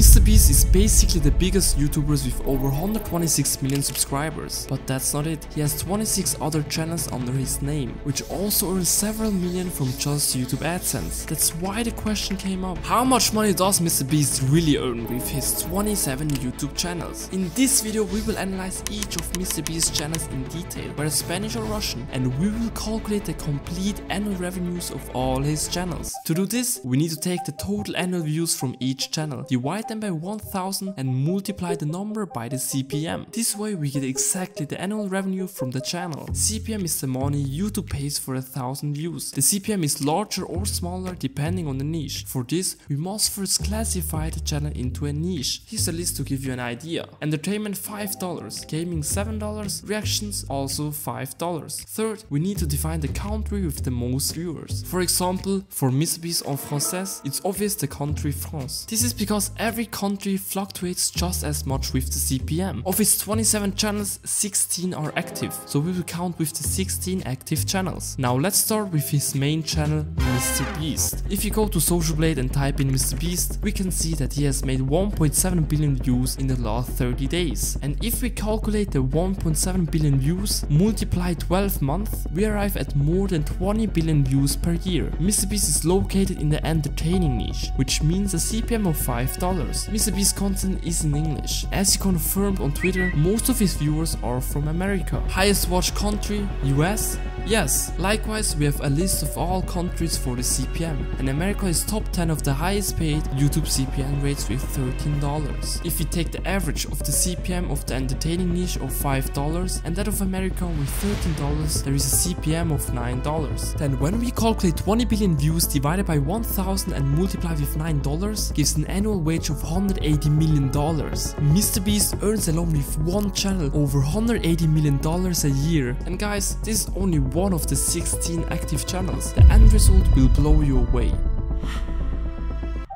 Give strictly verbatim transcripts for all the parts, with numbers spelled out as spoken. MrBeast is basically the biggest YouTubers with over one hundred twenty-six million subscribers. But that's not it, he has twenty-six other channels under his name, which also earn several million from just YouTube AdSense. That's why the question came up, how much money does MrBeast really earn with his twenty-seven YouTube channels? In this video we will analyze each of MrBeast's channels in detail, whether Spanish or Russian, and we will calculate the complete annual revenues of all his channels. To do this, we need to take the total annual views from each channel, divide them by one thousand and multiply the number by the C P M. This way we get exactly the annual revenue from the channel. C P M is the money YouTube pays for a thousand views. The C P M is larger or smaller depending on the niche. For this, we must first classify the channel into a niche. Here's a list to give you an idea. Entertainment five dollars, gaming seven dollars, reactions also five dollars. Third, we need to define the country with the most viewers. For example, for MrBeast en français, it's obvious the country France. This is because every country fluctuates just as much with the C P M. Of its twenty-seven channels, sixteen are active, so we will count with the sixteen active channels. Now let's start with his main channel, MrBeast. If you go to Social Blade and type in MrBeast, we can see that he has made one point seven billion views in the last thirty days. And if we calculate the one point seven billion views, multiply twelve months, we arrive at more than twenty billion views per year. MrBeast is located in the entertaining niche, which means a C P M of five dollars. MrBeast's content is in English. As he confirmed on Twitter, most of his viewers are from America. Highest watched country, U S? Yes. Likewise, we have a list of all countries for the C P M, and America is top ten of the highest paid YouTube C P M rates with thirteen dollars. If we take the average of the C P M of the entertaining niche of five dollars and that of America with thirteen dollars, there is a C P M of nine dollars. Then when we calculate twenty billion views divided by one thousand and multiply with nine dollars, gives an annual wage of one hundred eighty million dollars. MrBeast earns alone with one channel over one hundred eighty million dollars a year. And guys, this is only one of the sixteen active channels. The end result will blow you away.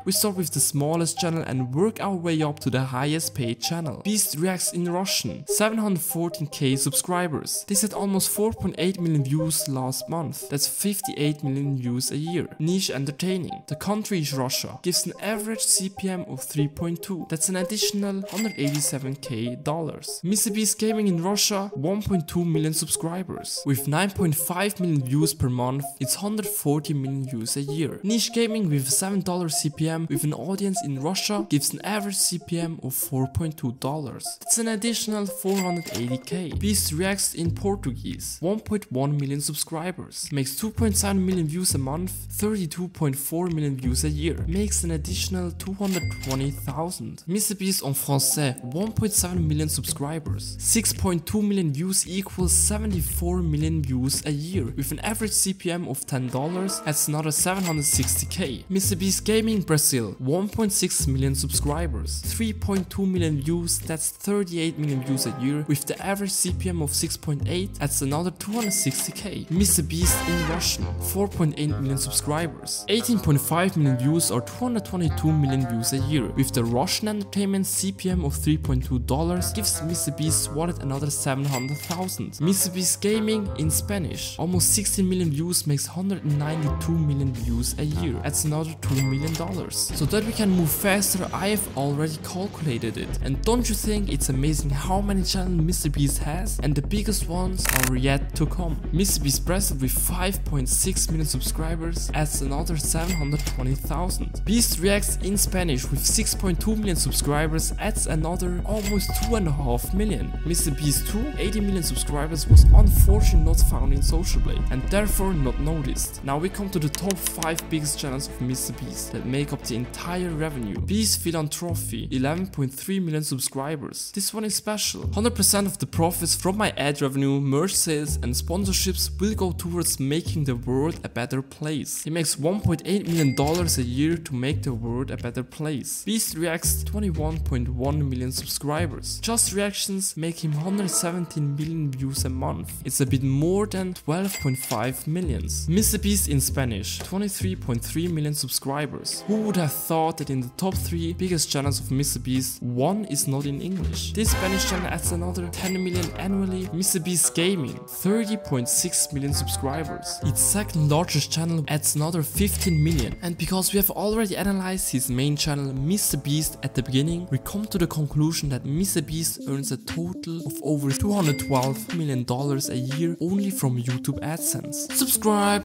We start with the smallest channel and work our way up to the highest paid channel. Beast reacts in Russian, seven hundred fourteen K subscribers. This had almost four point eight million views last month. That's fifty-eight million views a year. Niche entertaining. The country is Russia. Gives an average C P M of three point two. That's an additional one hundred eighty-seven K dollars. MrBeast gaming in Russia, one point two million subscribers. With nine point five million views per month, it's one hundred forty million views a year. Niche gaming with seven dollars C P M with an audience in Russia gives an average C P M of four point two dollars. That's an additional four hundred eighty K. Beast reacts in Portuguese, one point one million subscribers, makes two point seven million views a month, thirty-two point four million views a year, makes an additional two hundred twenty thousand. MrBeast en français, one point seven million subscribers, six point two million views equals seventy-four million views a year, with an average C P M of ten dollars. That's another seven hundred sixty K. MrBeast gaming Brazil, one point six million subscribers, three point two million views, that's thirty-eight million views a year, with the average C P M of six point eight, that's another two hundred sixty K. MrBeast in Russian, four point eight million subscribers, eighteen point five million views or two hundred twenty-two million views a year, with the Russian entertainment C P M of three point two dollars, gives MrBeast wanted another seven hundred thousand. MrBeast gaming in Spanish, almost sixteen million views, makes one hundred ninety-two million views a year, that's another two million dollars. So that we can move faster, I have already calculated it. And don't you think it's amazing how many channels MrBeast has? And the biggest ones are yet to come. MrBeast Brazil with five point six million subscribers adds another seven hundred twenty thousand. Beast reacts in Spanish with six point two million subscribers adds another almost two point five million. MrBeast two, eighty million subscribers, was unfortunately not found in Social Blade and therefore not noticed. Now we come to the top five biggest channels of MrBeast that make up the entire revenue. Beast Philanthropy, eleven point three million subscribers. This one is special. one hundred percent of the profits from my ad revenue, merch sales and sponsorships will go towards making the world a better place. He makes one point eight million dollars a year to make the world a better place. Beast Reacts, twenty-one point one million subscribers. Just Reactions make him one hundred seventeen million views a month. It's a bit more than twelve point five million. MrBeast in Spanish, twenty-three point three million subscribers. Who would would have thought that in the top three biggest channels of MrBeast, one is not in English. This Spanish channel adds another ten million annually. MrBeast Gaming, thirty point six million subscribers. Its second largest channel adds another fifteen million. And because we have already analyzed his main channel MrBeast at the beginning, we come to the conclusion that MrBeast earns a total of over two hundred twelve million dollars a year only from YouTube AdSense. Subscribe!